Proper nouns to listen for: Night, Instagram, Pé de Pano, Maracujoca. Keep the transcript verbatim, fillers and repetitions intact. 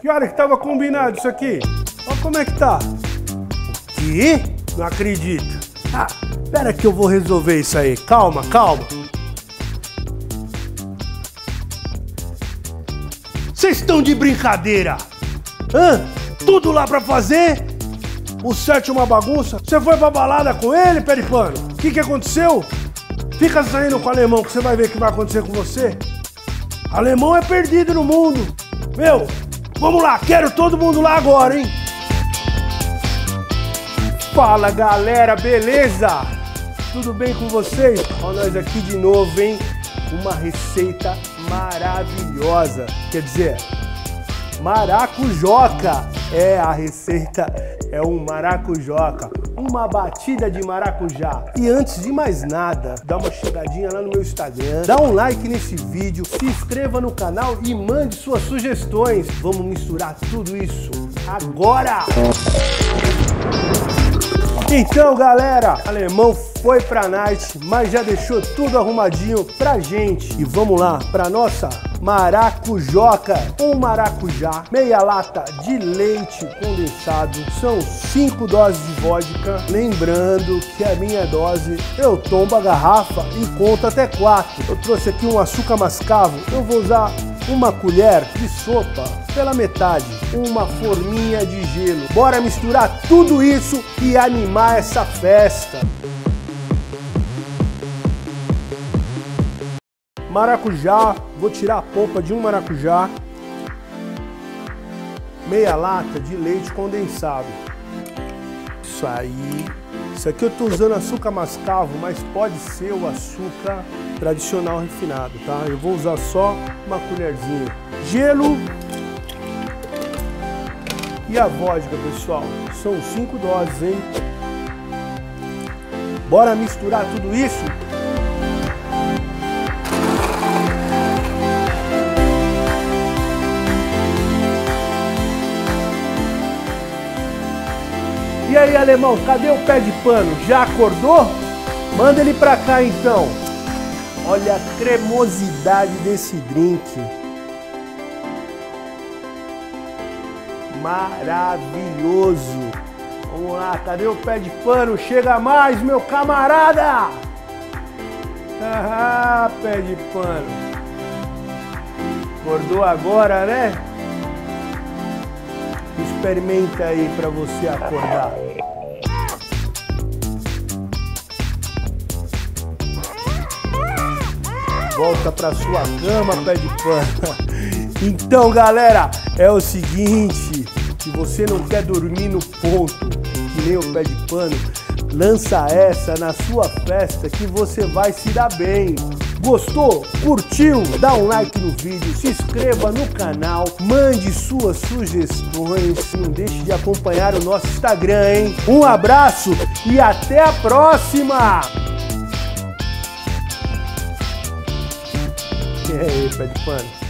Que hora que tava combinado isso aqui? Olha como é que tá. O quê? Não acredito. Ah, pera que eu vou resolver isso aí. Calma, calma. Vocês estão de brincadeira? Hã? Tudo lá pra fazer? O Sete uma bagunça? Você foi pra balada com ele, Pé de Pano? O que que aconteceu? Fica saindo com o alemão que você vai ver o que vai acontecer com você. Alemão é perdido no mundo. Meu, vamos lá, quero todo mundo lá agora, hein? Fala, galera, beleza? Tudo bem com vocês? Olha nós aqui de novo, hein? Uma receita maravilhosa. Quer dizer, maracujoca. É, a receita é um maracujoca. Uma batida de maracujá. E antes de mais nada, dá uma chegadinha lá no meu Instagram, dá um like nesse vídeo, se inscreva no canal e mande suas sugestões. Vamos misturar tudo isso agora! Então, galera, alemão foi pra night, mas já deixou tudo arrumadinho pra gente. E vamos lá pra nossa maracujoca. Um maracujá, meia lata de leite condensado, são cinco doses de vodka. Lembrando que a minha dose, eu tombo a garrafa e conto até quatro. Eu trouxe aqui um açúcar mascavo, eu vou usar uma colher de sopa pela metade, uma forminha de gelo. Bora misturar tudo isso e animar essa festa. Maracujá, vou tirar a polpa de um maracujá. Meia lata de leite condensado. Isso aí. Isso aqui eu tô usando açúcar mascavo, mas pode ser o açúcar tradicional refinado, tá? Eu vou usar só uma colherzinha. Gelo e a vodka, pessoal. São cinco doses, hein? Bora misturar tudo isso? E aí, alemão, cadê o Pé de Pano? Já acordou? Manda ele pra cá, então. Olha a cremosidade desse drink. Maravilhoso. Vamos lá, cadê o Pé de Pano? Chega mais, meu camarada! Ah, Pé de Pano. Acordou agora, né? Experimenta aí pra você acordar. Volta pra sua cama, Pé de Pano. Então, galera, é o seguinte, se você não quer dormir no ponto, que nem o Pé de Pano, lança essa na sua festa que você vai se dar bem. Gostou? Curtiu? Dá um like no vídeo, se inscreva no canal, mande suas sugestões, não deixe de acompanhar o nosso Instagram, hein? Um abraço e até a próxima! E aí, Pé de Pano?